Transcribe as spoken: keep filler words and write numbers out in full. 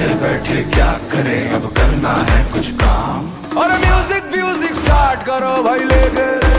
बैठे बैठे क्या करें, अब करना है कुछ काम। और म्यूजिक म्यूजिक स्टार्ट करो भाई लेकर।